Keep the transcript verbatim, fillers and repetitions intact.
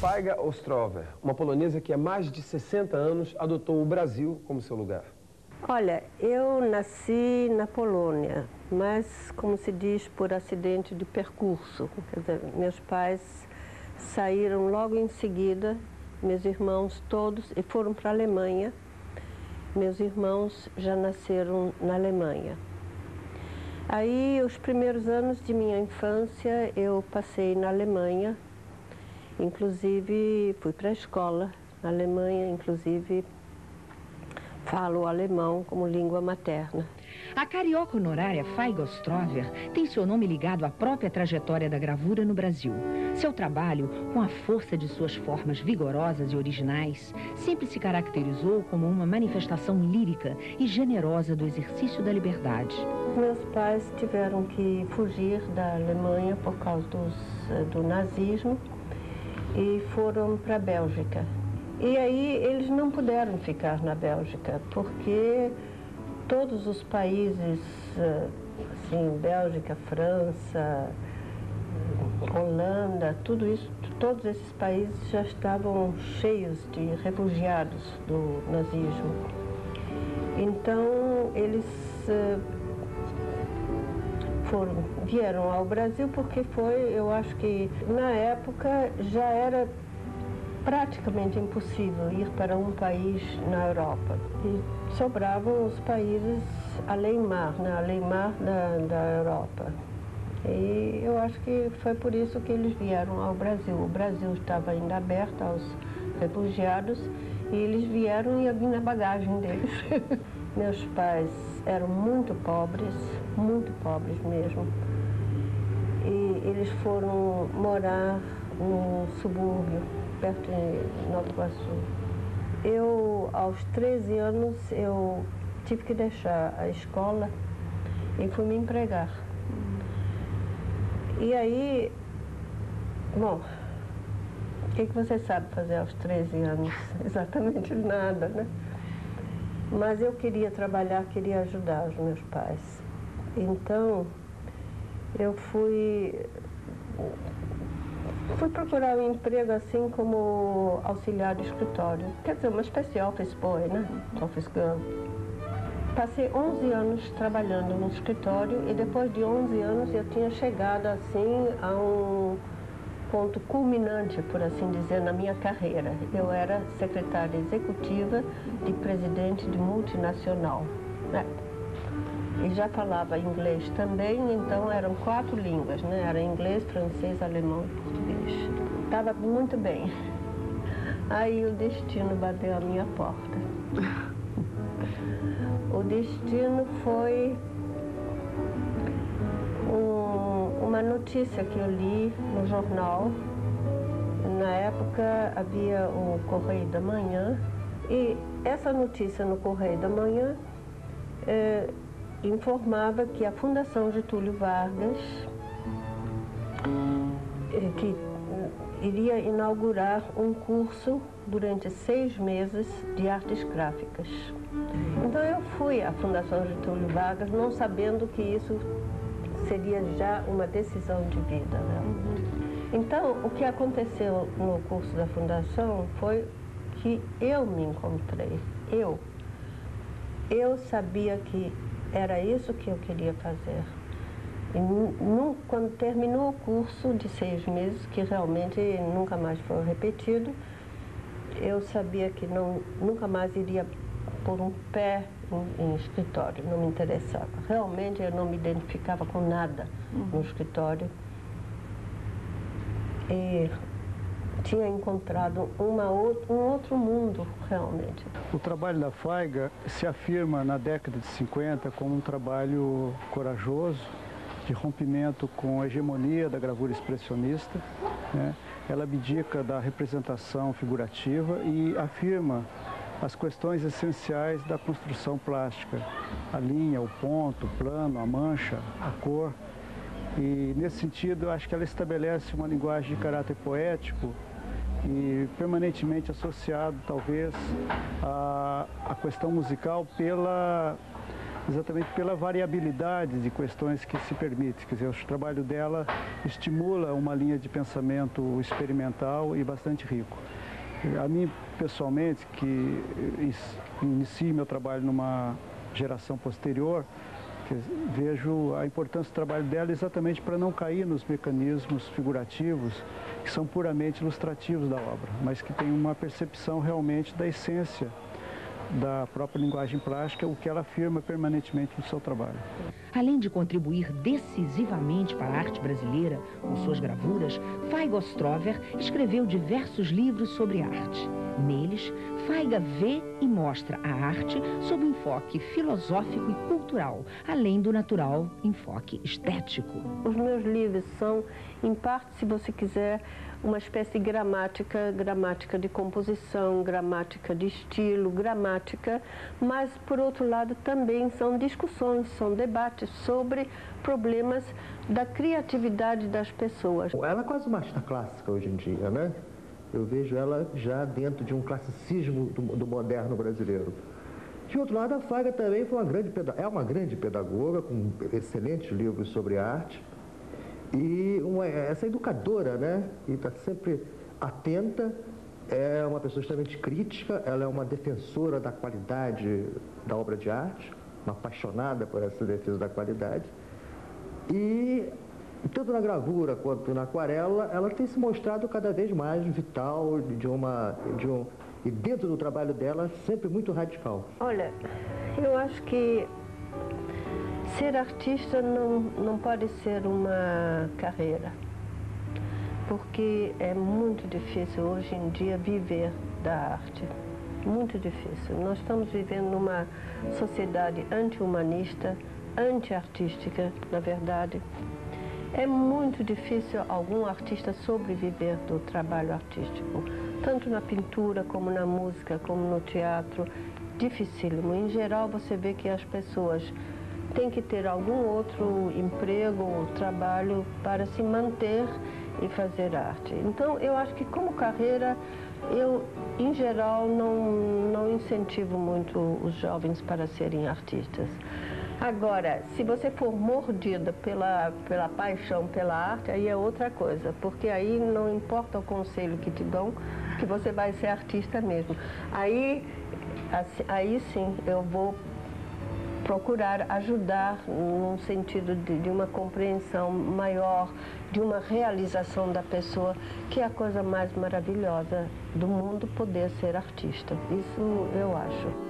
Fayga Ostrower, uma polonesa que há mais de sessenta anos adotou o Brasil como seu lugar. Olha, eu nasci na Polônia, mas, como se diz, por acidente de percurso. Quer dizer, meus pais saíram logo em seguida, meus irmãos todos, e foram para a Alemanha. Meus irmãos já nasceram na Alemanha. Aí, os primeiros anos de minha infância, eu passei na Alemanha. Inclusive, fui para a escola na Alemanha, inclusive, falo alemão como língua materna. A carioca honorária Fayga Ostrower tem seu nome ligado à própria trajetória da gravura no Brasil. Seu trabalho, com a força de suas formas vigorosas e originais, sempre se caracterizou como uma manifestação lírica e generosa do exercício da liberdade. Meus pais tiveram que fugir da Alemanha por causa dos, do nazismo e foram para a Bélgica. E aí eles não puderam ficar na Bélgica, porque todos os países, assim, Bélgica, França, Holanda, tudo isso, todos esses países já estavam cheios de refugiados do nazismo. Então eles foram, vieram ao Brasil porque foi, eu acho que na época já era praticamente impossível ir para um país na Europa. E sobravam os países além mar, né? Além mar da, da Europa. E eu acho que foi por isso que eles vieram ao Brasil. O Brasil estava ainda aberto aos refugiados e eles vieram e eu vim na bagagem deles. Meus pais eram muito pobres, muito pobres mesmo. E eles foram morar num subúrbio, perto de Nova Iguaçu. Eu, aos treze anos, eu tive que deixar a escola e fui me empregar. E aí, bom, o que, que você sabe fazer aos treze anos? Exatamente nada, né? Mas eu queria trabalhar, queria ajudar os meus pais. Então, eu fui... Fui procurar um emprego assim como auxiliar de escritório, quer dizer, uma espécie de office boy, né? Office girl. Passei onze anos trabalhando no escritório e depois de onze anos eu tinha chegado assim a um ponto culminante, por assim dizer, na minha carreira. Eu era secretária executiva de presidente de multinacional, né? E já falava inglês também, então eram quatro línguas, né? Era inglês, francês, alemão e português. Estava muito bem. Aí o destino bateu a minha porta. O destino foi um, uma notícia que eu li no jornal. Na época havia o Correio da Manhã. E essa notícia no Correio da Manhã... É, informava que a Fundação Getúlio Vargas, que iria inaugurar um curso durante seis meses de artes gráficas. Então eu fui à Fundação Getúlio Vargas, não sabendo que isso seria já uma decisão de vida, né? Então, o que aconteceu no curso da Fundação foi que eu me encontrei. Eu, eu sabia que era isso que eu queria fazer. E no, quando terminou o curso de seis meses, que realmente nunca mais foi repetido, eu sabia que não, nunca mais iria pôr um pé em, em escritório, não me interessava. Realmente eu não me identificava com nada no escritório. E tinha encontrado uma outra, um outro mundo, realmente. O trabalho da Fayga se afirma na década de cinquenta como um trabalho corajoso, de rompimento com a hegemonia da gravura expressionista, né? Ela abdica da representação figurativa e afirma as questões essenciais da construção plástica, a linha, o ponto, o plano, a mancha, a cor. E, nesse sentido, eu acho que ela estabelece uma linguagem de caráter poético e permanentemente associado, talvez, à, à questão musical pela exatamente pela variabilidade de questões que se permite. Quer dizer, o trabalho dela estimula uma linha de pensamento experimental e bastante rico. A mim, pessoalmente, que inicio meu trabalho numa geração posterior, vejo a importância do trabalho dela exatamente para não cair nos mecanismos figurativos que são puramente ilustrativos da obra, mas que tem uma percepção realmente da essência da própria linguagem plástica, o que ela afirma permanentemente no seu trabalho. Além de contribuir decisivamente para a arte brasileira com suas gravuras, Fayga Ostrower escreveu diversos livros sobre arte. Neles, Fayga vê e mostra a arte sob um enfoque filosófico e cultural, além do natural enfoque estético. Os meus livros são, em parte, se você quiser, uma espécie de gramática, gramática de composição, gramática de estilo, gramática, mas, por outro lado, também são discussões, são debates sobre problemas da criatividade das pessoas. Ela é quase uma artista clássica hoje em dia, né? Eu vejo ela já dentro de um classicismo do, do moderno brasileiro. De outro lado, a Fayga também foi uma grande, é uma grande pedagoga, com excelentes livros sobre arte, e uma, essa educadora, né, e está sempre atenta, é uma pessoa extremamente crítica, ela é uma defensora da qualidade da obra de arte, uma apaixonada por essa defesa da qualidade, e tanto na gravura quanto na aquarela, ela tem se mostrado cada vez mais vital de uma, de um, e dentro do trabalho dela, sempre muito radical. Olha, eu acho que ser artista não, não pode ser uma carreira, porque é muito difícil hoje em dia viver da arte, muito difícil. Nós estamos vivendo numa sociedade anti-humanista, anti-artística, na verdade. É muito difícil algum artista sobreviver do trabalho artístico, tanto na pintura, como na música, como no teatro, dificílimo. Em geral, você vê que as pessoas têm que ter algum outro emprego ou trabalho para se manter e fazer arte. Então, eu acho que como carreira, eu, em geral, não, não incentivo muito os jovens para serem artistas. Agora, se você for mordida pela, pela paixão pela arte, aí é outra coisa, porque aí não importa o conselho que te dão, que você vai ser artista mesmo. Aí, aí sim, eu vou procurar ajudar num sentido de, de uma compreensão maior, de uma realização da pessoa, que é a coisa mais maravilhosa do mundo, poder ser artista. Isso eu acho.